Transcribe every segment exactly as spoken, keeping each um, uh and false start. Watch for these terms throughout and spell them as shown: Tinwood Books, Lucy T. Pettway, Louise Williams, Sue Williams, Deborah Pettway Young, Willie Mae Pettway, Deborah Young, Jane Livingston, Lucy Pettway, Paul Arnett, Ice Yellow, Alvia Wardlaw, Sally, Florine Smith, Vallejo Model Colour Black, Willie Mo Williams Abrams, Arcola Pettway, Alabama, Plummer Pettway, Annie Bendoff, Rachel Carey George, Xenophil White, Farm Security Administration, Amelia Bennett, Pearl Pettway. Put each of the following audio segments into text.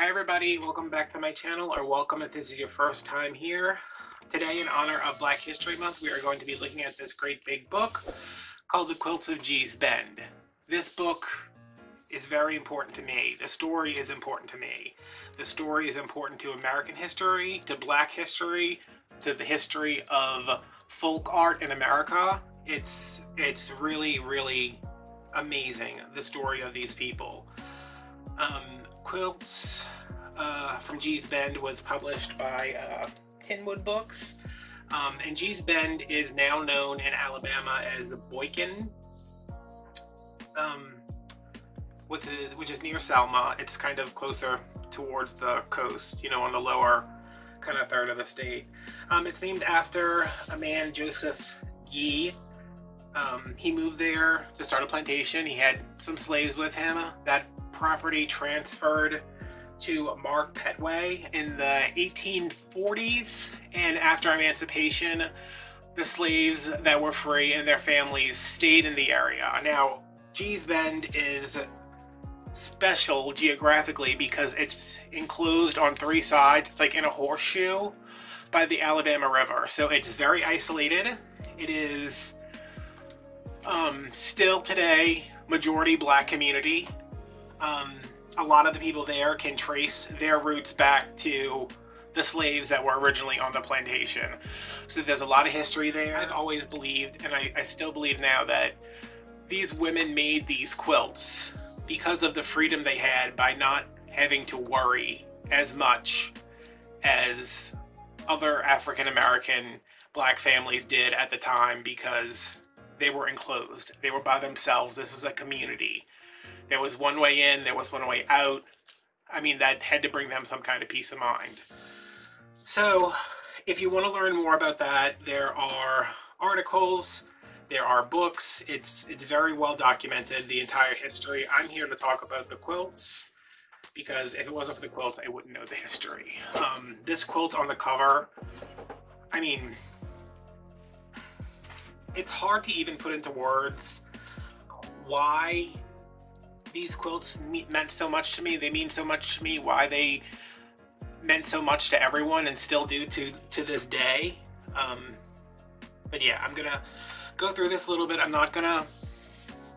Hi everybody, welcome back to my channel, or welcome if this is your first time here. Today, in honor of Black History Month, we are going to be looking at this great big book called The Quilts of Gee's Bend. This book is very important to me. The story is important to me. The story is important to American history, to Black history, to the history of folk art in America. It's, it's really, really amazing, the story of these people. Um, Quilts uh, from Gee's Bend was published by uh, Tinwood Books, um, and Gee's Bend is now known in Alabama as Boykin, um, with his, which is near Selma. It's kind of closer towards the coast, you know, on the lower kind of third of the state. Um, it's named after a man, Joseph Gee. Um, he moved there to start a plantation. He had some slaves with him. That property transferred to Mark Pettway in the eighteen forties, and after emancipation, the slaves that were free and their families stayed in the area. Now, Gee's Bend is special geographically because it's enclosed on three sides. It's like in a horseshoe by the Alabama River, so it's very isolated. It is um, still today majority Black community. Um, a lot of the people there can trace their roots back to the slaves that were originally on the plantation. So there's a lot of history there. I've always believed, and I, I still believe now, that these women made these quilts because of the freedom they had by not having to worry as much as other African-American Black families did at the time, because they were enclosed. They were by themselves. This was a community. There was one way in, there was one way out. I mean, that had to bring them some kind of peace of mind. So if you want to learn more about that, there are articles, there are books. It's, it's very well documented, the entire history. I'm here to talk about the quilts, because if it wasn't for the quilts, I wouldn't know the history. Um, this quilt on the cover, I mean, it's hard to even put into words why these quilts meant so much to me. They mean so much to me. Why they meant so much to everyone and still do to to this day. Um, but yeah, I'm gonna go through this a little bit. I'm not gonna,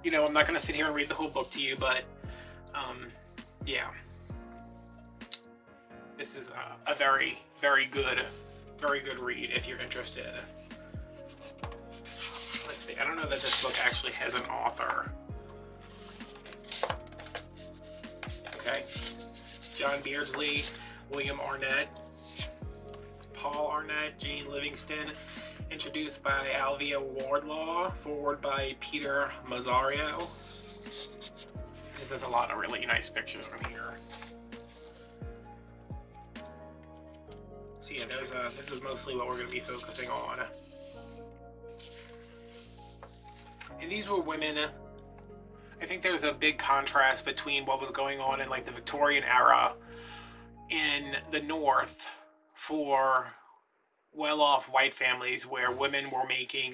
you know, I'm not gonna sit here and read the whole book to you. But um, yeah, this is a, a very, very good, very good read if you're interested. Let's see. I don't know that this book actually has an author. Okay, John Beardsley, William Arnett, Paul Arnett, Jane Livingston, introduced by Alvia Wardlaw, forward by Peter Mazzario. Just has a lot of really nice pictures on here. So yeah, there's a, this is mostly what we're going to be focusing on. And these were women. I think there's a big contrast between what was going on in like the Victorian era in the North for well-off white families, where women were making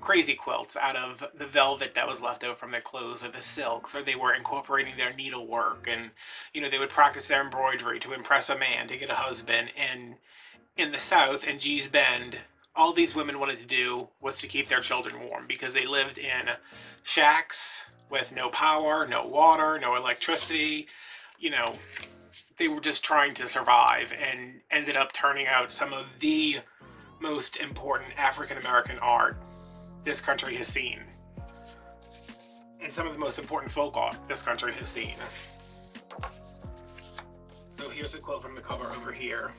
crazy quilts out of the velvet that was left over from their clothes, or the silks, or they were incorporating their needlework, and you know, they would practice their embroidery to impress a man, to get a husband. And in the South, in Gee's Bend, all these women wanted to do was to keep their children warm, because they lived in shacks with no power, no water, no electricity. You know, they were just trying to survive, and ended up turning out some of the most important African-American art this country has seen, and some of the most important folk art this country has seen. So here's a quote from the cover over here.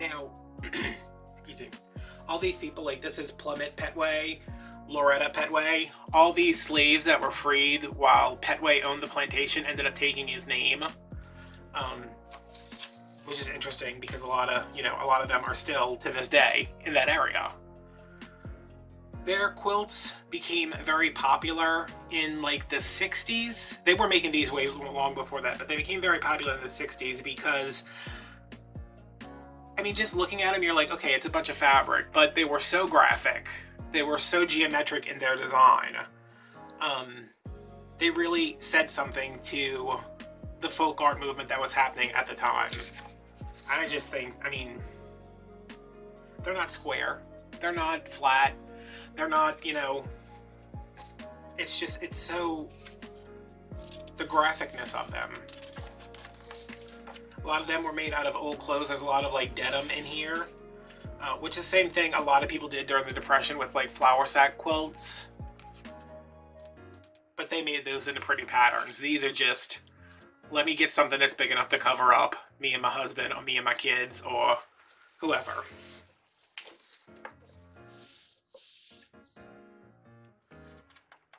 Now, all these people, like this is Plummer Pettway, Loretta Pettway, all these slaves that were freed while Pettway owned the plantation ended up taking his name, um, which is interesting because a lot of, you know, a lot of them are still to this day in that area. Their quilts became very popular in like the sixties. They were making these way long before that, but they became very popular in the sixties because, I mean, just looking at them, you're like, okay, it's a bunch of fabric, but they were so graphic They were so geometric in their design. Um, they really said something to the folk art movement that was happening at the time. And I just think, I mean, they're not square. They're not flat. They're not, you know, it's just, it's so, the graphicness of them. A lot of them were made out of old clothes. There's a lot of like denim in here, uh, which is the same thing a lot of people did during the Depression with like flour sack quilts. But they made those into pretty patterns. These are just, let me get something that's big enough to cover up me and my husband or me and my kids or whoever.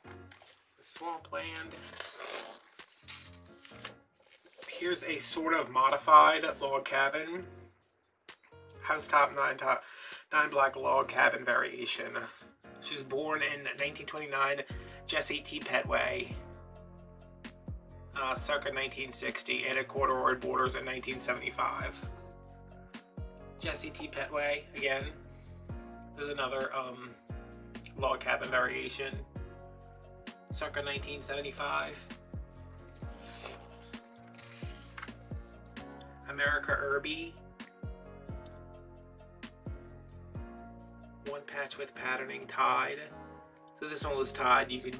The swampland. Here's a sort of modified log cabin. Housetop nine, top, nine block log cabin variation. She was born in nineteen twenty-nine, Jessie T. Pettway, uh, circa nineteen sixty, and a corduroy borders in nineteen seventy-five. Jessie T. Pettway, again, this is another um, log cabin variation, circa nineteen seventy-five. America Irby, one patch with patterning tied. So this one was tied. You could,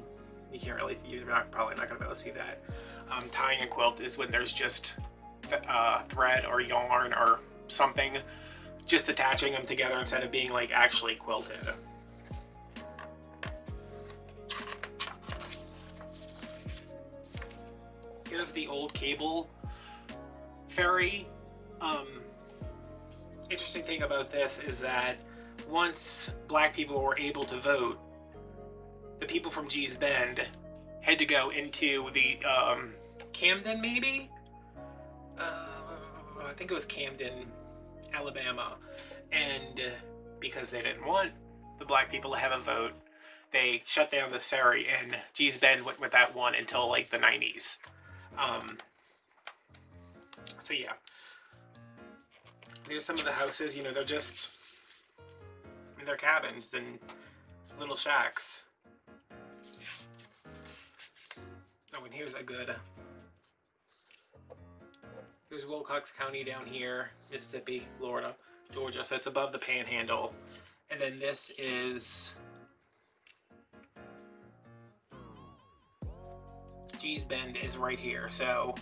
you can't really, you're not, probably not going to be able to see that. Um, tying a quilt is when there's just th uh, thread or yarn or something, just attaching them together instead of being like actually quilted. Here's the old cable ferry. Um, interesting thing about this is that once black people were able to vote, the people from Gee's Bend had to go into the um, Camden, maybe? Uh, I think it was Camden, Alabama. And because they didn't want the black people to have a vote, they shut down this ferry, and Gee's Bend went with that one until like the nineties. Um, So yeah, there's some of the houses, you know, they're just, they're cabins and little shacks. Oh, and here's a good, there's Wilcox County down here, Mississippi, Florida, Georgia, so it's above the panhandle. And then this is Gee's Bend is right here, so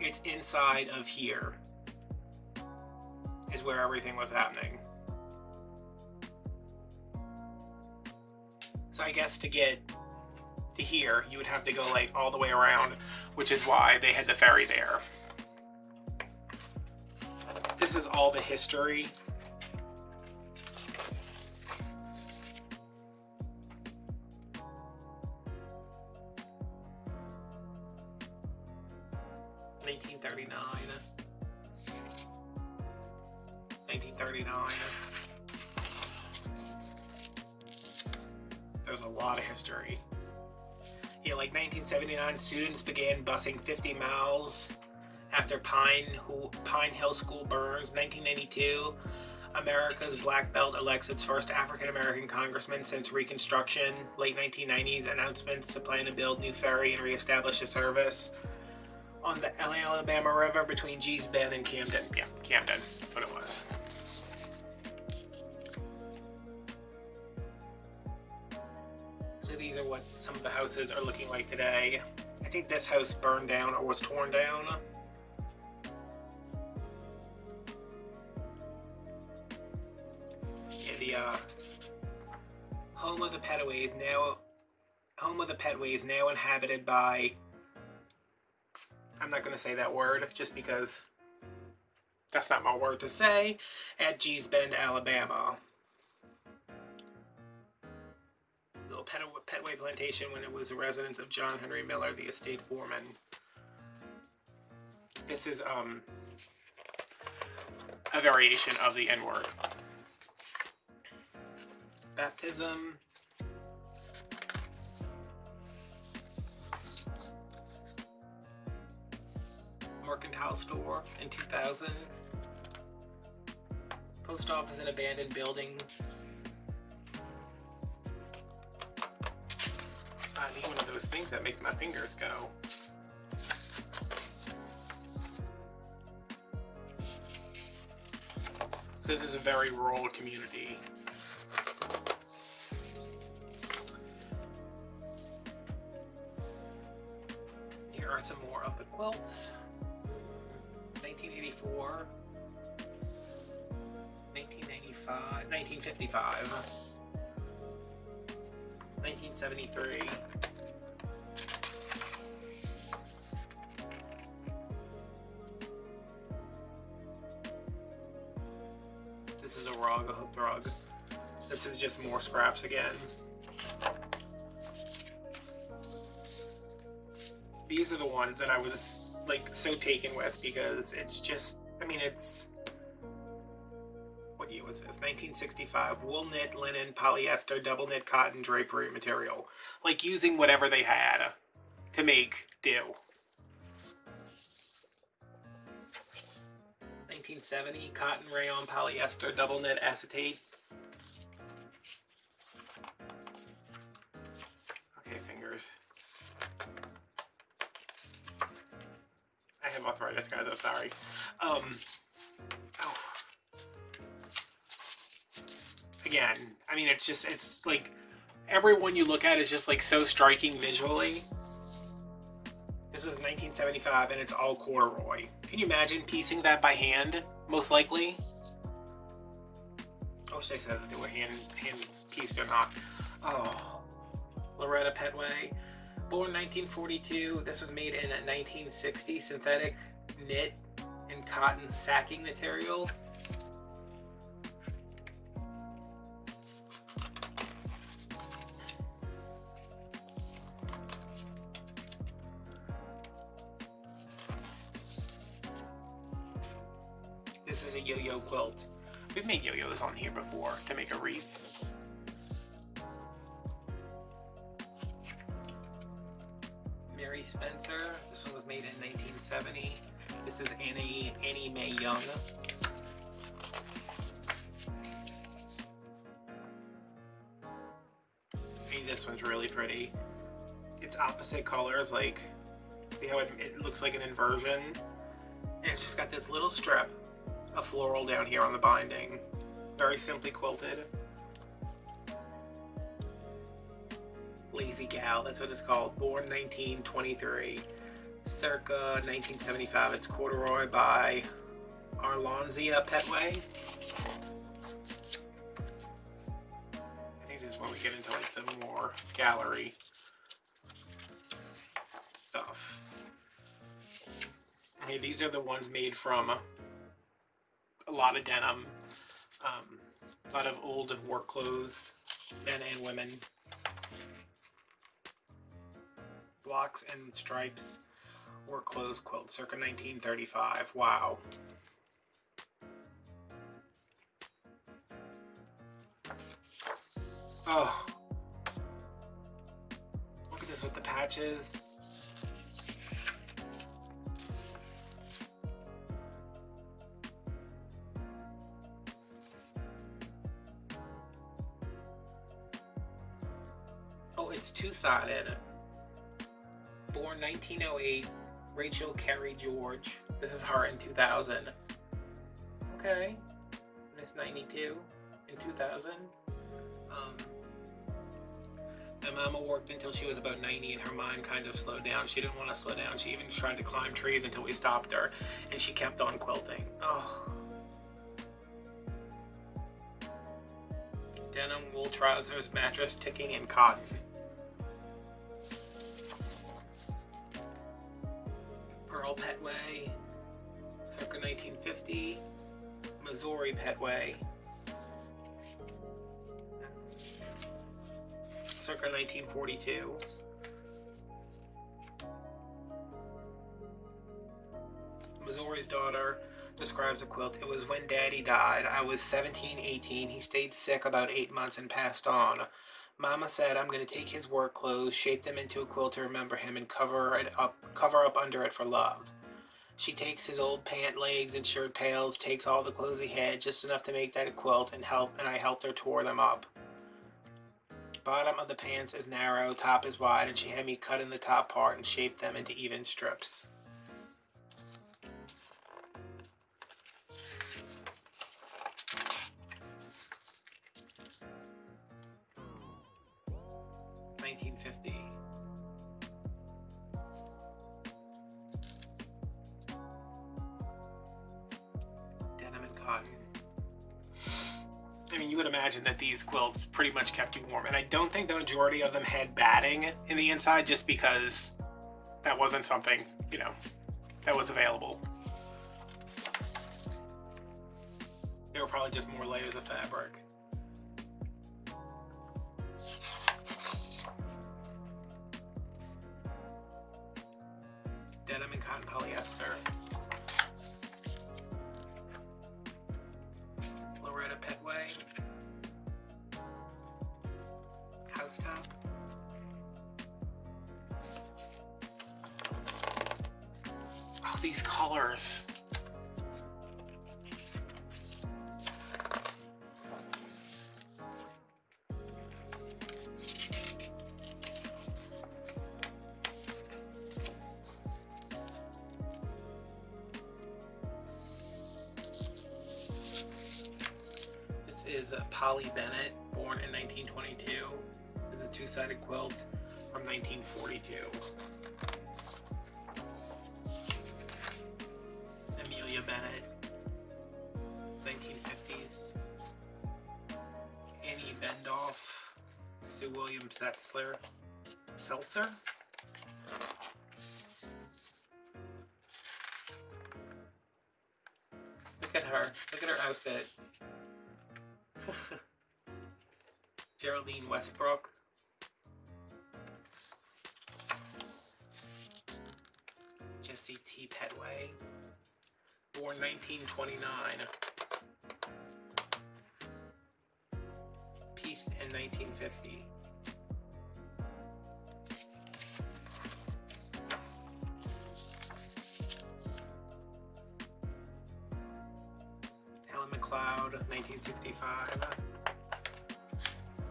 it's inside of here is where everything was happening. So I guess to get to here, you would have to go like all the way around, which is why they had the ferry there. This is all the history. nineteen thirty-nine. There's a lot of history. Yeah, like nineteen seventy-nine, students began busing fifty miles after Pine, Pine Hill School burns. nineteen ninety-two, America's Black Belt elects its first African-American congressman since Reconstruction. Late nineteen nineties, announcements to plan to build new ferry and reestablish the service on the Alabama River between Gee's Bend and Camden. Yeah, Camden, that's what it was. So these are what some of the houses are looking like today. I think this house burned down or was torn down. Yeah, the uh, home of the Pettways now, home of the Pettways now inhabited by, I'm not going to say that word just because that's not my word to say, at Gee's Bend, Alabama. Little Pettway plantation when it was the residence of John Henry Miller, the estate foreman. This is um, a variation of the N-word. Baptism. Mercantile store in two thousand. Post office in abandoned building. I need one of those things that make my fingers go. So this is a very rural community. Here are some more of the quilts. nineteen eighty-four, nineteen ninety-five, nineteen fifty-five. nineteen seventy-three, this is a rug, a hooked rug. This is just more scraps again. These are the ones that I was like so taken with because it's just, I mean it's, was this nineteen sixty-five wool knit, linen, polyester, double knit cotton drapery material, like using whatever they had to make do. nineteen seventy cotton, rayon, polyester, double knit acetate. Okay, fingers. I have arthritis, guys, I'm sorry. Um Again, I mean, it's just, it's like, everyone you look at is just like so striking visually. This was nineteen seventy-five and it's all corduroy. Can you imagine piecing that by hand? Most likely. I wish they said that they were hand, hand pieced or not. Oh, Loretta Pettway. Born nineteen forty-two, this was made in nineteen sixty, synthetic knit and cotton sacking material. This is a yo-yo quilt. We've made yo-yos on here before to make a wreath. Mary Spencer. This one was made in nineteen seventy. This is Annie, Annie Mae Young. I mean, this one's really pretty. It's opposite colors. Like, see how it, it looks like an inversion? And it's just got this little strip. A floral down here on the binding. Very simply quilted. Lazy Gal, that's what it's called. Born nineteen twenty-three. Circa nineteen seventy-five. It's corduroy by Alvia Pettway. I think this is when we get into like the more gallery stuff. Okay, these are the ones made from a lot of denim, um, a lot of old work clothes, men and women. Blocks and stripes, work clothes quilt, circa nineteen thirty-five. Wow. Oh, look at this with the patches. It's two-sided. Born nineteen oh eight, Rachel Carey George. This is her in two thousand. Okay, Miss ninety-two in two thousand. Um, my mama worked until she was about ninety and her mind kind of slowed down. She didn't want to slow down. She even tried to climb trees until we stopped her and she kept on quilting. Oh. Denim, wool trousers, mattress, ticking, and cotton. Pettway, circa nineteen fifty, Missouri Pettway, circa nineteen forty-two, Missouri's Daughter describes a quilt. It was when Daddy died. I was seventeen, eighteen. He stayed sick about eight months and passed on. Mama said, I'm going to take his work clothes, shape them into a quilt to remember him, and cover it up, cover up under it for love. She takes his old pant legs and shirt tails, takes all the clothes he had, just enough to make that a quilt, and help. And I helped her tore them up. Bottom of the pants is narrow, top is wide, and she had me cut in the top part and shaped them into even strips. nineteen fifty. Denim and cotton. I mean, you would imagine that these quilts pretty much kept you warm, and I don't think the majority of them had batting in the inside, just because that wasn't something, you know, that was available. There were probably just more layers of fabric. Denim and cotton polyester. Loretta Pettway. House top. Oh, these colors. Polly Bennett, born in nineteen twenty-two, this is a two-sided quilt from nineteen forty-two. Amelia Bennett, nineteen fifties. Annie Bendoff, Sue Williams, Setzler, Seltzer. Look at her. Look at her outfit. Geraldine Westbrook. Jessie T. Pettway, born nineteen twenty-nine. Pieced in nineteen fifty. Ellen MacLeod, nineteen sixty-five.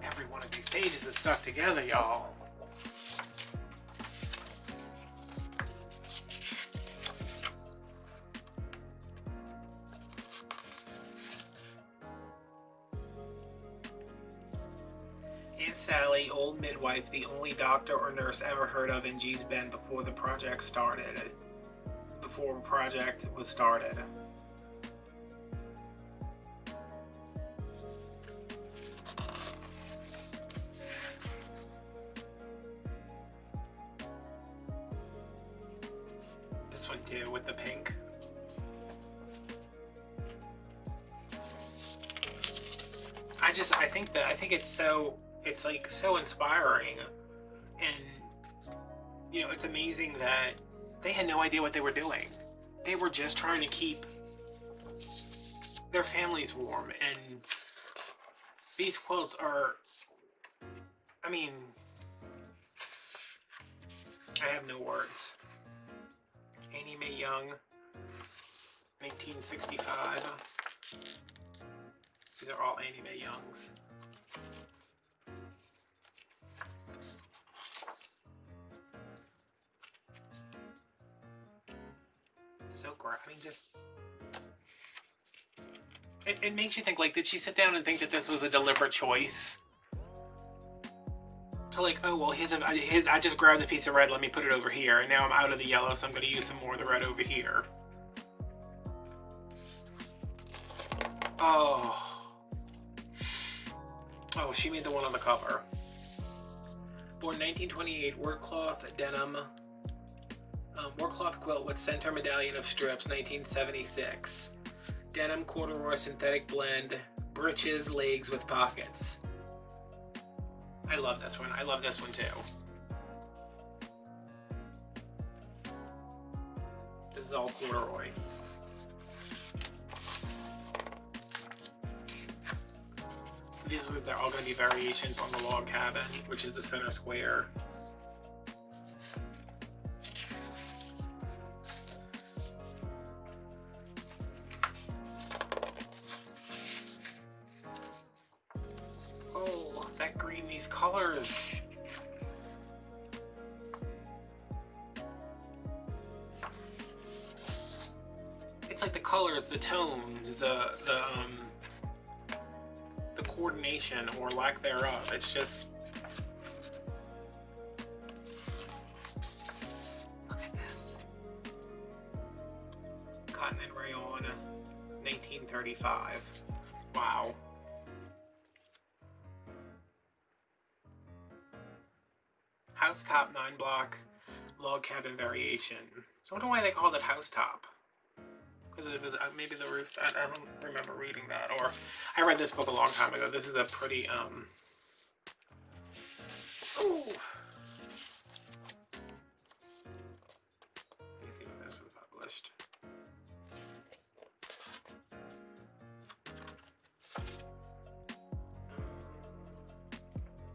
Every one of these pages is stuck together, y'all. Aunt Sally, old midwife, the only doctor or nurse ever heard of in Gee's Bend before the project started. Before the project was started. This one too, with the pink. I just, I think that, I think it's so, it's like so inspiring. And, you know, it's amazing that they had no idea what they were doing. They were just trying to keep their families warm. And these quilts are, I mean, I have no words. Annie Mae Young, nineteen sixty-five. These are all Annie Mae Youngs. So great. I mean, just it, it makes you think, like, did she sit down and think that this was a deliberate choice? To like, oh, well, here's a, here's, I just grabbed a piece of red, let me put it over here, and now I'm out of the yellow, so I'm going to use some more of the red over here. Oh. Oh, she made the one on the cover. Born nineteen twenty-eight, work cloth, denim, um, work cloth quilt with center medallion of strips, nineteen seventy-six. Denim, corduroy, synthetic blend, breeches, legs with pockets. I love this one. I love this one too. This is all corduroy. These are, they're all going to be variations on the log cabin, which is the center square. these colors. It's like the colors, the tones, the the um, the coordination or lack thereof. It's just, look at this. Cotton and rayon, nineteen thirty-five. Wow. Housetop nine block log cabin variation. I wonder why they called it housetop. Because it was maybe the roof. I don't remember reading that, or I read this book a long time ago. This is a pretty um. Ooh. Let me see when this was published.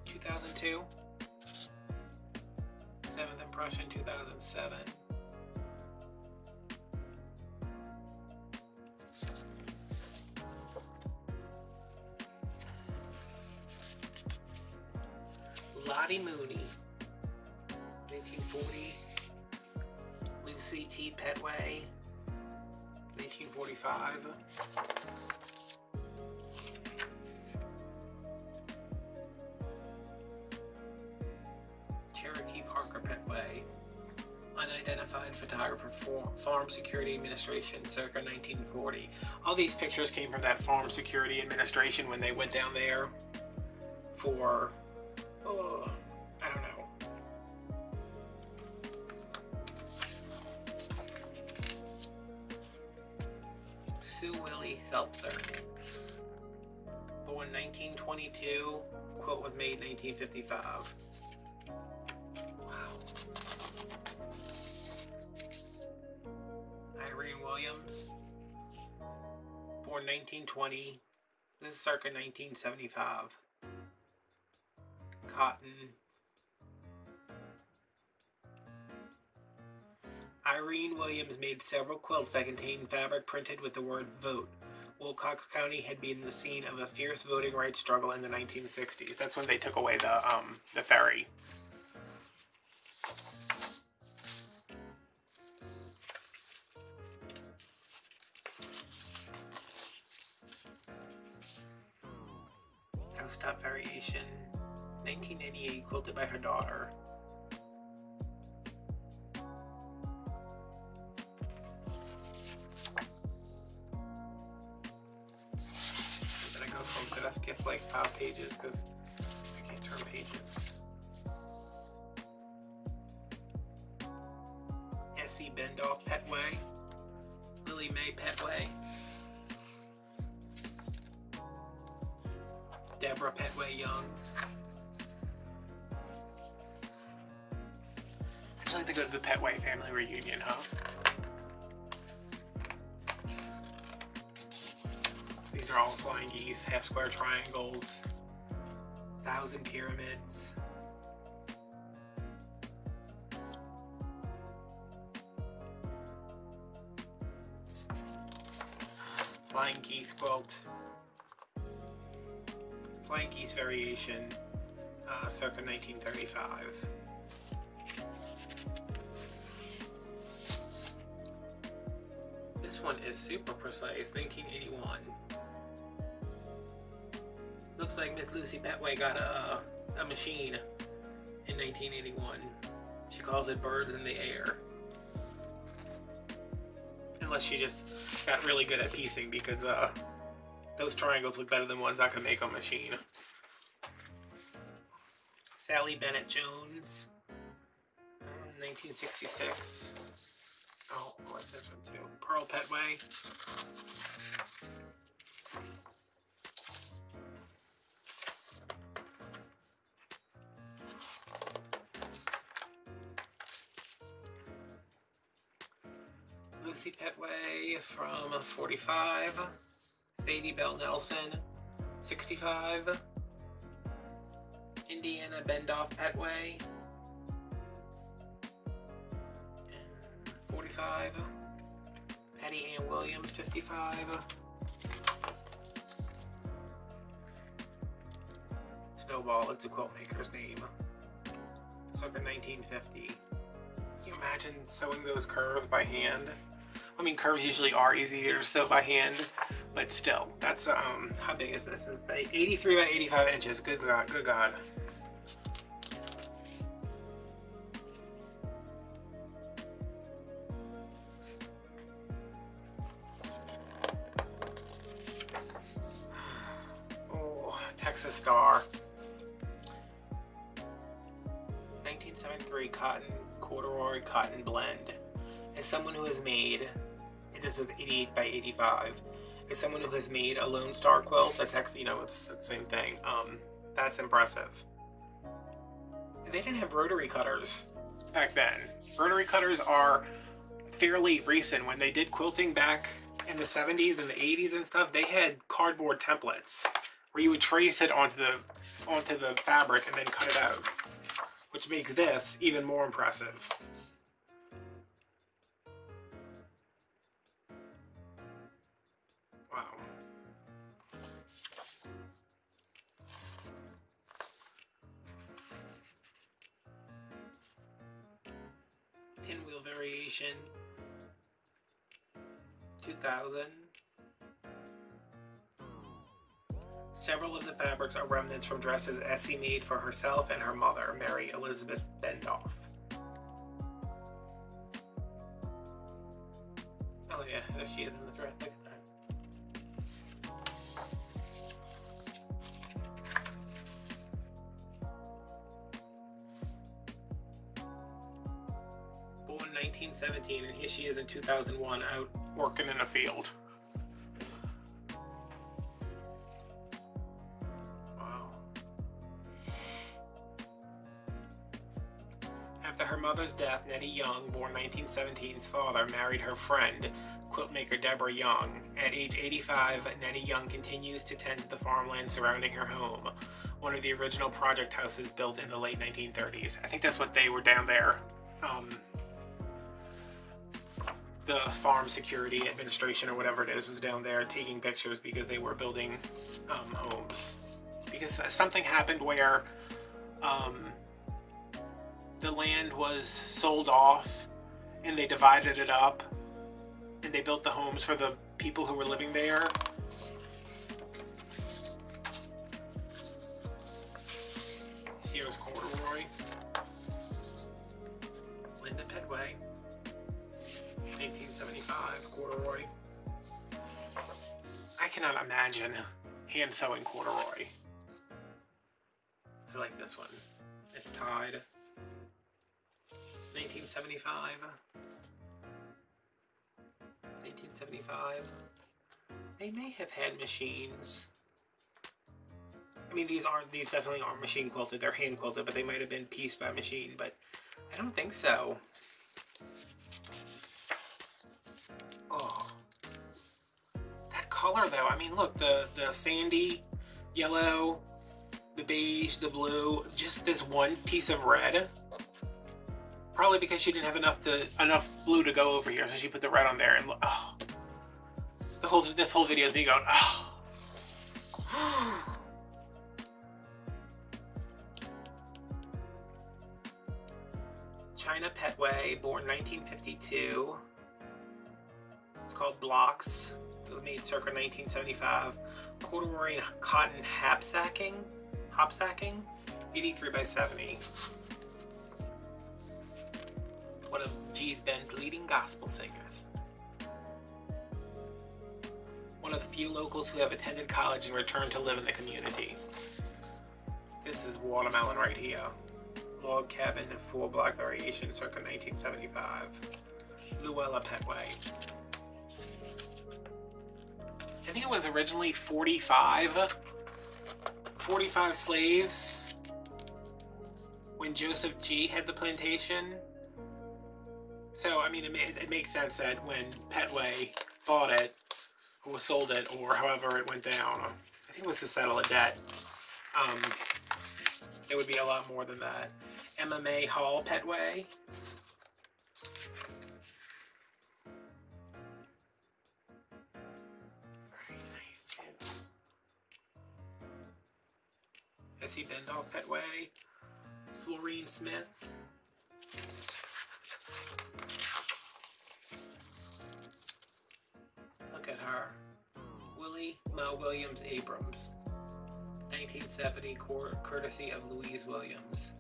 Two thousand two. Seventh impression, two thousand seven. Lottie Mooney, nineteen forty. Lucy T. Pettway, nineteen forty-five. Cherokee Parker Pettway, unidentified photographer for Farm Security Administration, circa nineteen forty. All these pictures came from that Farm Security Administration when they went down there for. Oh, I don't know. Sue Willie Seltzer, born nineteen twenty-two, quote was made nineteen fifty-five. Wow. Irene Williams, born nineteen twenty. This is circa nineteen seventy-five. Cotton. Irene Williams made several quilts that contained fabric printed with the word vote. Wilcox County had been the scene of a fierce voting rights struggle in the nineteen sixties. That's when they took away the um the ferry. Housetop variation. nineteen eighty-eight, quilted by her daughter. Did I go from, did I skip like five pages because I can't turn pages? Jessie Bendoff Pettway, Willie Mae Pettway, Deborah Pettway Young. I'd like to go to the Pettway family reunion, huh? These are all flying geese, half square triangles, thousand pyramids. Flying geese quilt. Flying geese variation, uh, circa nineteen thirty-five. This one is super precise, nineteen eighty-one. Looks like Miss Lucy Pettway got a, a machine in nineteen eighty-one. She calls it Birds in the Air. Unless she just got really good at piecing, because uh, those triangles look better than ones I could make on machine. Sally Bennett Jones, um, nineteen sixty-six. Oh, I like this one too. Pearl Pettway. Lucy Pettway from forty-five. Sadie Bell Nelson, sixty-five. Indiana Bendoff Pettway, forty-five. Patty Ann Williams, fifty-five. Snowball is the quilt maker's name. Circa nineteen fifty. Can you imagine sewing those curves by hand? I mean, curves usually are easier to sew by hand, but still, that's, um, how big is this? It's like eighty-three by eighty-five inches. Good God, good God. Oh, Texas Star. nineteen seventy-three cotton, corduroy cotton blend. As someone who has made, this is eighty-eight by eighty-five. As someone who has made a Lone Star quilt, a text, you know, it's the same thing. Um, that's impressive. They didn't have rotary cutters back then. Rotary cutters are fairly recent. When they did quilting back in the seventies and the eighties and stuff, they had cardboard templates where you would trace it onto the onto the fabric and then cut it out, which makes this even more impressive. Pinwheel variation, two thousand. Several of the fabrics are remnants from dresses Essie made for herself and her mother, Mary Elizabeth Bendoff. Oh yeah, there she is in the dress. Look at that. nineteen seventeen, and here she is in two thousand one out working in a field. Wow. After her mother's death, Nettie Young, born nineteen seventeen's father, married her friend, quiltmaker Deborah Young. At age eighty-five, Nettie Young continues to tend to the farmland surrounding her home, one of the original project houses built in the late nineteen thirties. I think that's what they were down there. Um, the Farm Security Administration or whatever it is was down there taking pictures because they were building um, homes. Because something happened where um, the land was sold off and they divided it up and they built the homes for the people who were living there. Here's corduroy. Linda Pettway. nineteen seventy-five, corduroy. I cannot imagine hand sewing corduroy. I like this one. It's tied. nineteen seventy-five. nineteen seventy-five. They may have had machines. I mean, these aren't, these definitely aren't machine quilted. They're hand quilted, but they might have been piece by machine, but I don't think so. Oh, that color though, I mean, look, the, the sandy yellow, the beige, the blue, just this one piece of red. Probably because she didn't have enough to, enough blue to go over here, so she put the red on there, and oh, the whole, this whole video is me going, oh. China Pettway, born nineteen fifty-two. It's called Blocks. It was made circa nineteen seventy-five. Corduroy and cotton hapsacking. Hopsacking? eighty-three by seventy. One of Gee's Bend's leading gospel singers. One of the few locals who have attended college and returned to live in the community. This is Watermelon right here. Log Cabin, four block variation, circa nineteen seventy-five. Loretta Pettway. I think it was originally forty-five, forty-five slaves when Joseph Gee had the plantation. So, I mean, it, it makes sense that when Pettway bought it, or sold it, or however it went down, I think it was to settle a debt, um, it would be a lot more than that. Emma Mae Hall Pettway. Lucy Bendoff Pettway, Florine Smith, look at her, Willie Mo Williams Abrams, nineteen seventy, courtesy of Louise Williams.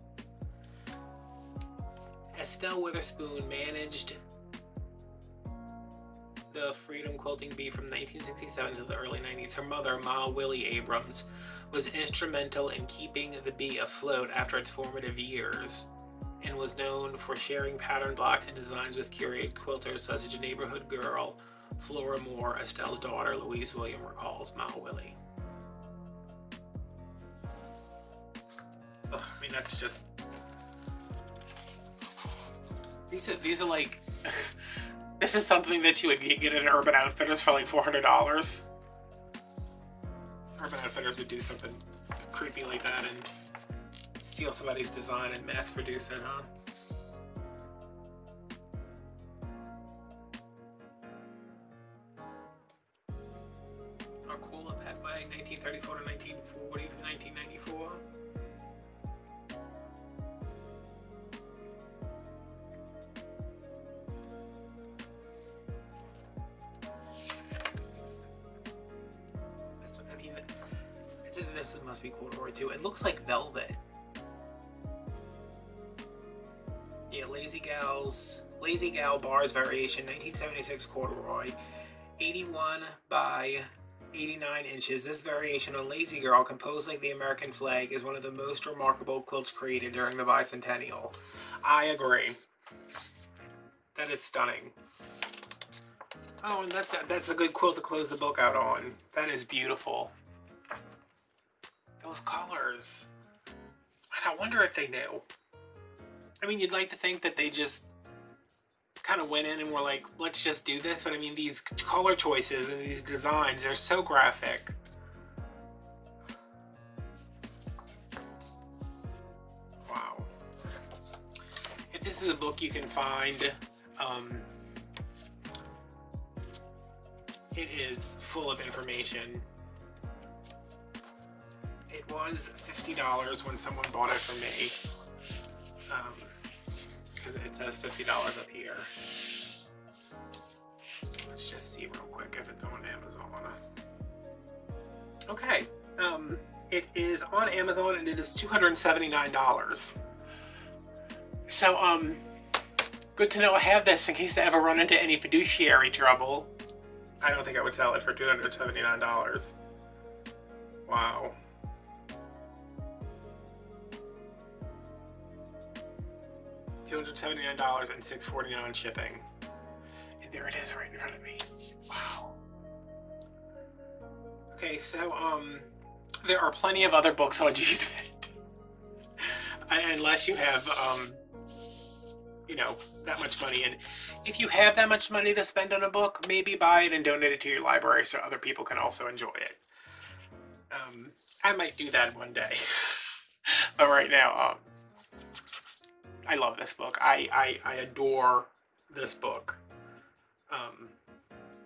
Estelle Witherspoon managed the Freedom Quilting Bee from nineteen sixty-seven to the early nineties. Her mother, Ma Willie Abrams, was instrumental in keeping the bee afloat after its formative years and was known for sharing pattern blocks and designs with curated quilters such as a neighborhood girl, Flora Moore, Estelle's daughter, Louise William recalls Ma Willie. Ugh, I mean, that's just... These are, these are like, this is something that you would get at Urban Outfitters for like four hundred dollars. Urban Outfitters would do something creepy like that and steal somebody's design and mass produce it, huh? Arcola Pettway, nineteen thirty-four to nineteen forty to nineteen ninety-four. This must be World War Two. It looks like velvet. Yeah, Lazy Gals, Lazy Gal Bars Variation, nineteen seventy-six corduroy, eighty-one by eighty-nine inches. This variation on Lazy Girl, composed like the American flag, is one of the most remarkable quilts created during the bicentennial. I agree. That is stunning. Oh, and that's a, that's a good quilt to close the book out on. That is beautiful. Those colors. And I wonder if they knew. I mean, you'd like to think that they just kind of went in and were like, let's just do this. But I mean, these color choices and these designs are so graphic. Wow. If this is a book you can find, um, it is full of information. It was fifty dollars when someone bought it for me, because um, it says fifty dollars up here. Let's just see real quick if it's on Amazon. Okay, um, it is on Amazon and it is two hundred seventy-nine dollars. So, um, good to know I have this in case I ever run into any fiduciary trouble. I don't think I would sell it for two hundred seventy-nine dollars. Wow. two hundred seventy-nine dollars and six forty-nine on shipping. And there it is right in front of me. Wow. Okay, so um, there are plenty of other books on Gee's Bend. Unless you have, um, you know, that much money. And if you have that much money to spend on a book, maybe buy it and donate it to your library so other people can also enjoy it. Um, I might do that one day. But right now, um, I love this book. I, I, I adore this book. Um,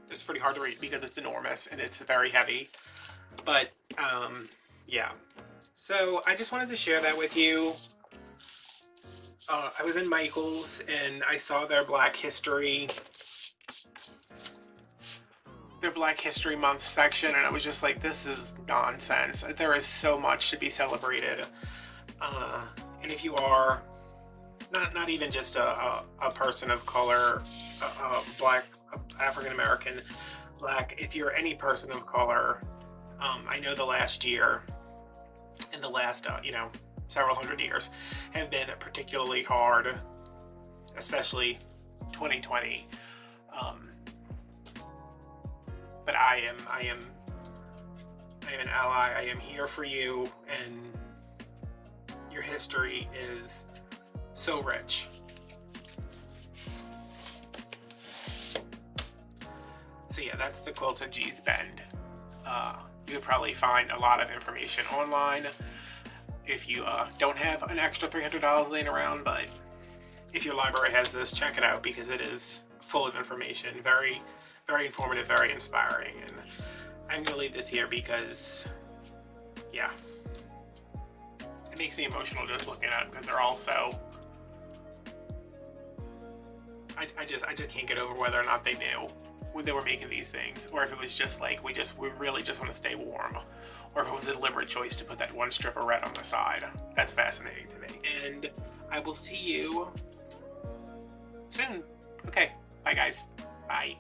it's pretty hard to read because it's enormous and it's very heavy. But, um, yeah. So, I just wanted to share that with you. Uh, I was in Michael's and I saw their Black History... their Black History Month section, and I was just like, this is nonsense. There is so much to be celebrated. Uh, and if you are... Not, not even just a, a, a person of color, a, a black, African-American, black, if you're any person of color, um, I know the last year and the last, uh, you know, several hundred years have been particularly hard, especially twenty twenty. Um, but I am, I am, I am an ally. I am here for you, and your history is so rich. So yeah, that's the quilt of Gee's Bend. Uh, you would probably find a lot of information online if you uh, don't have an extra three hundred dollars laying around, but if your library has this, check it out because it is full of information. Very, very informative, very inspiring. And I'm gonna leave this here because, yeah. It makes me emotional just looking at it because they're all so... I, I just I just can't get over whether or not they knew when they were making these things, or if it was just like we just we really just want to stay warm, or if it was a deliberate choice to put that one strip of red on the side. That's fascinating to me. And I will see you soon. Okay. Bye, guys. Bye.